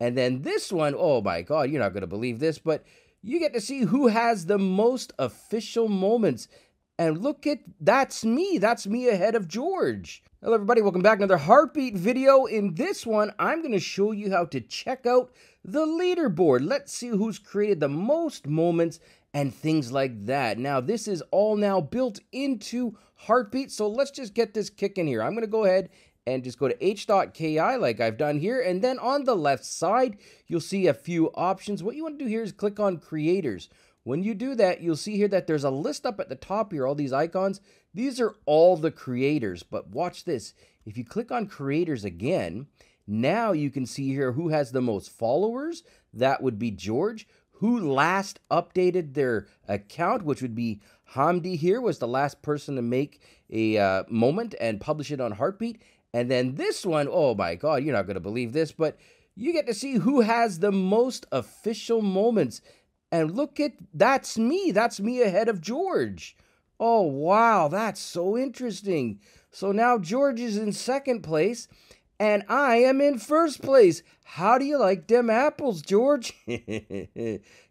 And then this one, oh my God, you're not going to believe this, but you get to see who has the most official moments. And look at, that's me. That's me ahead of George. Hello everybody, welcome back to another Heartbeat video. In this one, I'm going to show you how to check out the leaderboard. Let's see who's created the most moments and things like that. Now, this is all now built into Heartbeat, so let's just get this kicking here. I'm going to go ahead and just go to h.ki like I've done here. And then on the left side, you'll see a few options. What you want to do here is click on creators. When you do that, you'll see here that there's a list up at the top here, all these icons. These are all the creators, but watch this. If you click on creators again, now you can see here who has the most followers. That would be George. Who last updated their account, which would be Hamdi here, was the last person to make a moment and publish it on Heartbeat. And then this one, oh my God, you're not going to believe this, but you get to see who has the most official moments. And look at, that's me. That's me ahead of George. Oh, wow, that's so interesting. So now George is in second place and I am in first place. How do you like them apples, George?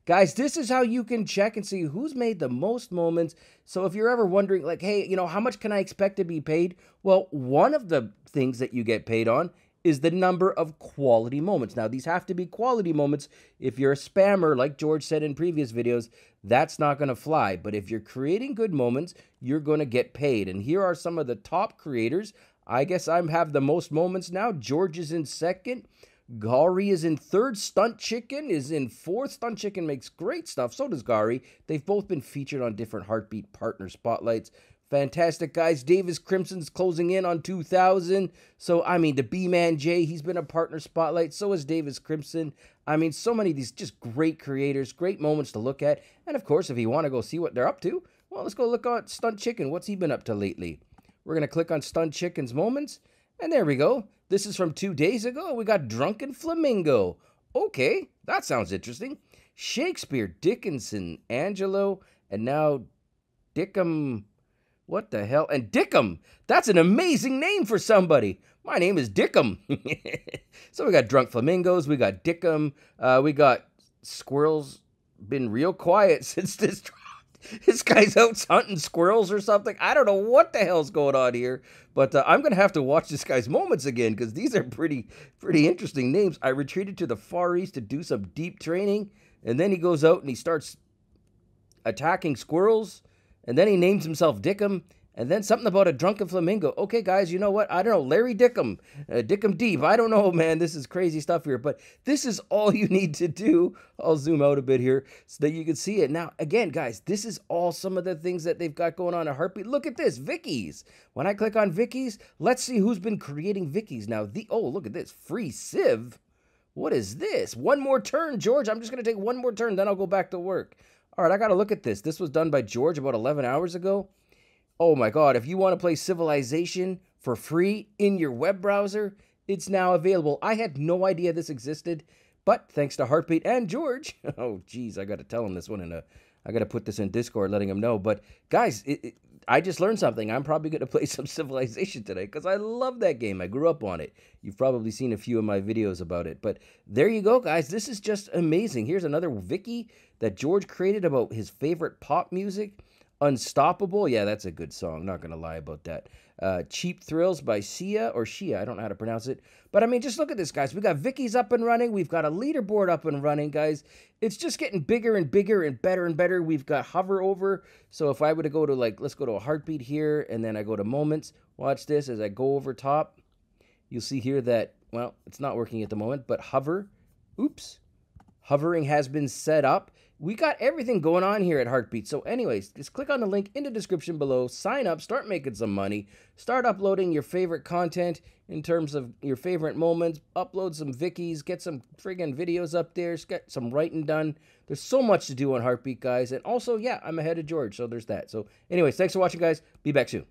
Guys, this is how you can check and see who's made the most moments. So if you're ever wondering, like, hey, you know, how much can I expect to be paid? Well, one of the things that you get paid on is the number of quality moments. Now, these have to be quality moments. If you're a spammer, like George said in previous videos, that's not going to fly. But if you're creating good moments, you're going to get paid. And here are some of the top creators. I guess I have the most moments now. George is in second. Gari is in third. Stunt Chicken is in fourth. Stunt Chicken makes great stuff. So does Gari. They've both been featured on different Heartbeat partner spotlights. Fantastic, guys. Davis Crimson's closing in on 2,000. So, I mean, the B-Man J, he's been a partner spotlight. So is Davis Crimson. I mean, so many of these just great creators, great moments to look at. And, of course, if you want to go see what they're up to, well, let's go look at Stunt Chicken. What's he been up to lately? We're going to click on Stunt Chicken's moments. And there we go. This is from 2 days ago. We got Drunken Flamingo. Okay, that sounds interesting. Shakespeare, Dickinson, Angelo, and now Dickham. What the hell? And Dickham. That's an amazing name for somebody. My name is Dickham. So we got Drunk Flamingos. We got Dickham. We got Squirrels. Been real quiet since this trial. This guy's out hunting squirrels or something. I don't know what the hell's going on here, but I'm going to have to watch this guy's moments again because these are pretty interesting names. I retreated to the Far East to do some deep training, and then he goes out and he starts attacking squirrels, and then he names himself Dickham, and then something about a drunken flamingo. Okay, guys, you know what? I don't know. Larry Dickham, Dickham Deep. I don't know, man. This is crazy stuff here, but this is all you need to do. I'll zoom out a bit here so that you can see it. Now, again, guys, this is all some of the things that they've got going on at Heartbeat. Look at this, Vicky's. When I click on Vicky's, let's see who's been creating Vicky's. Now, oh, look at this, Free Civ. What is this? One more turn, George. I'm just going to take one more turn, then I'll go back to work. All right, I got to look at this. This was done by George about 11 hours ago. Oh my God, if you want to play Civilization for free in your web browser, it's now available. I had no idea this existed, but thanks to Heartbeat and George, oh geez, I got to tell him this one I got to put this in Discord letting him know. But guys, I just learned something. I'm probably going to play some Civilization today because I love that game. I grew up on it. You've probably seen a few of my videos about it. But there you go, guys. This is just amazing. Here's another Wiki that George created about his favorite pop music. Unstoppable, yeah, that's a good song, not gonna lie about that. Cheap Thrills by Sia or Shia, I don't know how to pronounce it, but I mean, just look at this, guys. We got Vicky's up and running, we've got a leaderboard up and running, guys. It's just getting bigger and bigger and better and better. We've got hover over, so if I were to go to, like, let's go to a Heartbeat here, and then I go to moments, watch this as I go over top. You'll see here that, well, it's not working at the moment, but hover, oops, hovering has been set up. We got everything going on here at Heartbeat. So anyways, just click on the link in the description below, sign up, start making some money, start uploading your favorite content in terms of your favorite moments, upload some Vicky's, get some friggin' videos up there, get some writing done. There's so much to do on Heartbeat, guys. And also, yeah, I'm ahead of George, so there's that. So anyways, thanks for watching, guys. Be back soon.